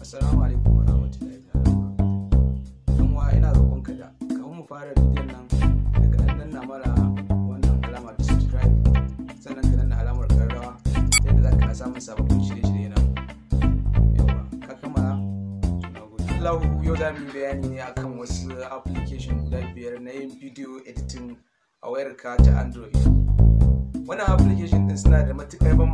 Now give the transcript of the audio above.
Assalamu alaikum warahmatullahi wabarakatuh. Dan wa ina roƙonka da kafin mu fara bidiyon nan daga nan na mara wannan alama ta subscribe sannan ka danna alamar ƙararrawa ta yadda za ka samu sababbin shirye-shirye na. Yawa ka kammala. Lau yau za mu yi bayani ne akan wasu application guda biyar na yin video editing a wayarka ta Android. Wannan application din suna da matuƙar